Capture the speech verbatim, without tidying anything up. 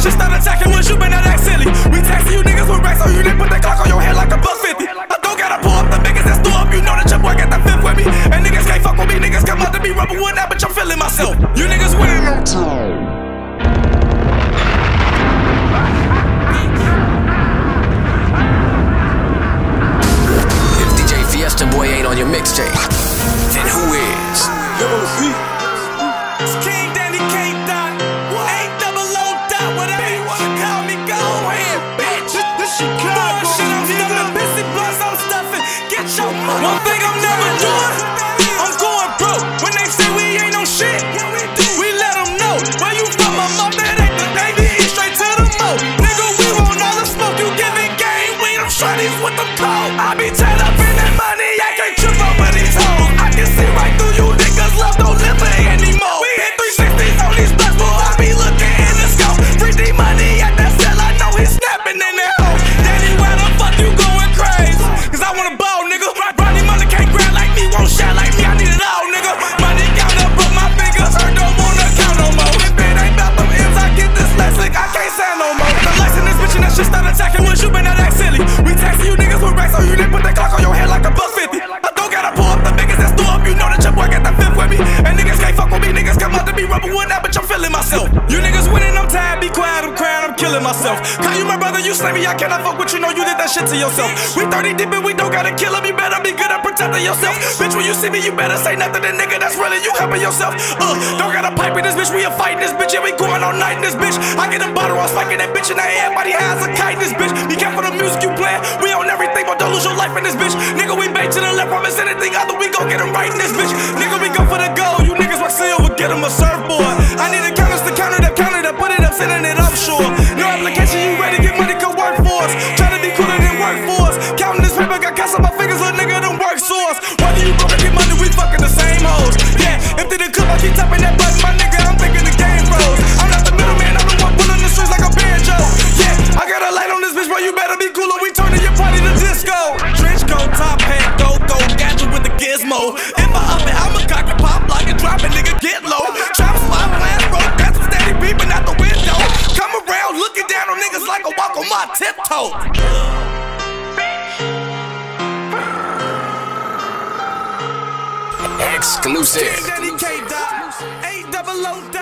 She start attacking once you been out that silly. We taxing you niggas with racks on you, they put the clock on your head like a buck fifty. I don't gotta pull up the biggest and store up, you know that your boy got the fifth with me. And niggas can't fuck with me, niggas come out to be rubber one out, but I'm feeling myself. You niggas winning no time. If D J Fiesta Boy ain't on your mixtape, then who is? It's King Danni, King Danni. One thing I'm never doing, I'm going broke. When they say we ain't no shit, we let them know. Where you from? My mouth that ain't the baby, straight to the mo. Nigga, we want all the smoke, you giving game. We them shorties with the cold. I be tied up in that money, I can't trip over these hoes. I can see right through you niggas, love don't live for anymore. We hit three sixties on these blocks, but I be looking in the scope. three D money at that cell, I know he's snapping in that hole. Daddy, why the fuck you going crazy? Cause I wanna ball, nigga. Won't shine like me, I need it all, nigga. Money count up, but my fingers hurt, don't wanna count no more. If it ain't about them ends, I get this lesson, I can't stand no more. The lights in this bitch and that shit start attacking once you been out that silly. We taxing you niggas with racks on you, they put the clock on your head like a buck fifty. I don't gotta pull up the biggest and store up, you know that your boy got the fifth with me. And niggas can't fuck with me, niggas come out to be rubber one out, but I'm feeling myself. You niggas winning, I'm tired, be quiet, I'm crying, I'm killing myself. Call you my brother, you slay me, I cannot fuck with you, know you did that shit to yourself. We thirty deep and we don't gotta kill him, you better be good at protecting yourself. Bitch, when you see me, you better say nothing to nigga that's really you helping yourself. Uh, don't got a pipe in this bitch, we a fighting this bitch, yeah, we going all night in this bitch. I get a bottle, I'm spiking that bitch and everybody has a kite in this bitch. Be careful the music you playin', we own everything, but don't lose your life in this bitch. Nigga, we bait to the left, promise anything other, we gon' get him right in this bitch. Nigga, we go for the gold, you niggas want silver, get him a surfboard. I need a counters to counter that, counter that, put it up, sending it offshore. No application, you ready, get money, come work for us. Try to be cooler than work for us. Counting this paper, got cuts on my fingers, little nigga, them work source. Whether you broke get money, we fucking the same hoes. Yeah, empty the cup, I keep tapping that button, my nigga, I'm thinking the game froze. I'm not the middleman, I'm the one pulling the strings like a banjo. Yeah, I got a light on this bitch, boy, you better be cooler, we turning your party to disco. Trench coat, top hat, go, go, gadget with the gizmo. In my oven, I'm a cock and pop, lock and drop it, nigga, get low. Trap swap, land rope, that's what's steady beeping out the window. Come around, looking down on niggas like a walk on my tiptoe. Exclusive. King Danni, K Dot, eight double O.